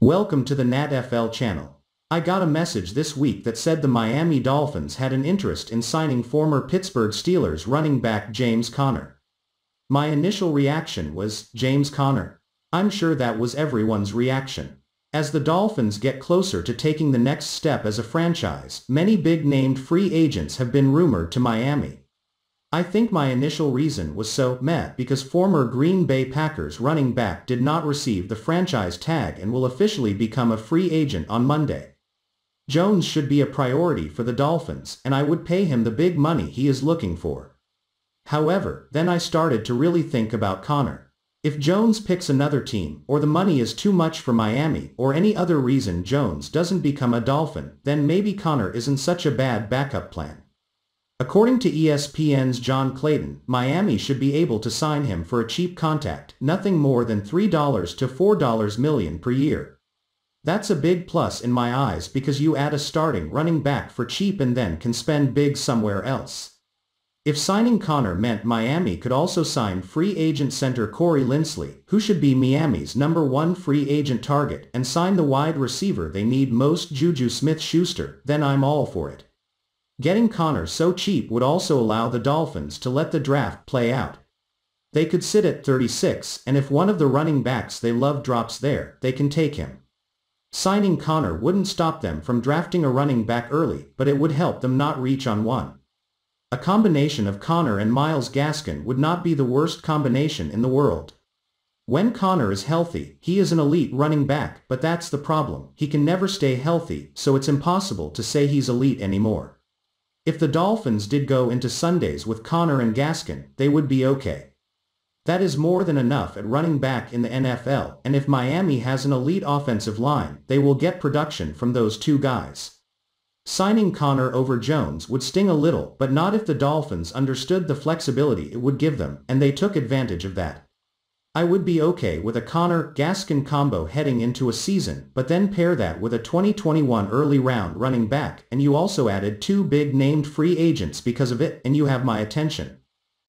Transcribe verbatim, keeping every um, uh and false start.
Welcome to the NatFL channel. I got a message this week that said the Miami Dolphins had an interest in signing former Pittsburgh Steelers running back James Conner. My initial reaction was, James Conner. I'm sure that was everyone's reaction. As the Dolphins get closer to taking the next step as a franchise, many big-named free agents have been rumored to Miami. I think my initial reason was so meh because former Green Bay Packers running back did not receive the franchise tag and will officially become a free agent on Monday. Jones should be a priority for the Dolphins, and I would pay him the big money he is looking for. However, then I started to really think about Conner. If Jones picks another team, or the money is too much for Miami, or any other reason Jones doesn't become a Dolphin, then maybe Conner isn't such a bad backup plan. According to E S P N's John Clayton, Miami should be able to sign him for a cheap contract, nothing more than three to four million dollars per year. That's a big plus in my eyes because you add a starting running back for cheap and then can spend big somewhere else. If signing Conner meant Miami could also sign free agent center Corey Linsley, who should be Miami's number one free agent target, and sign the wide receiver they need most, Juju Smith-Schuster, then I'm all for it. Getting Conner so cheap would also allow the Dolphins to let the draft play out. They could sit at thirty-six, and if one of the running backs they love drops there, they can take him. Signing Conner wouldn't stop them from drafting a running back early, but it would help them not reach on one. A combination of Conner and Myles Gaskin would not be the worst combination in the world. When Conner is healthy, he is an elite running back, but that's the problem. He can never stay healthy, so it's impossible to say he's elite anymore. If the Dolphins did go into Sundays with Conner and Gaskin, they would be okay. That is more than enough at running back in the N F L, and if Miami has an elite offensive line, they will get production from those two guys. Signing Conner over Jones would sting a little, but not if the Dolphins understood the flexibility it would give them, and they took advantage of that. I would be okay with a Conner-Gaskin combo heading into a season, but then pair that with a twenty twenty-one early round running back, and you also added two big named free agents because of it, and you have my attention.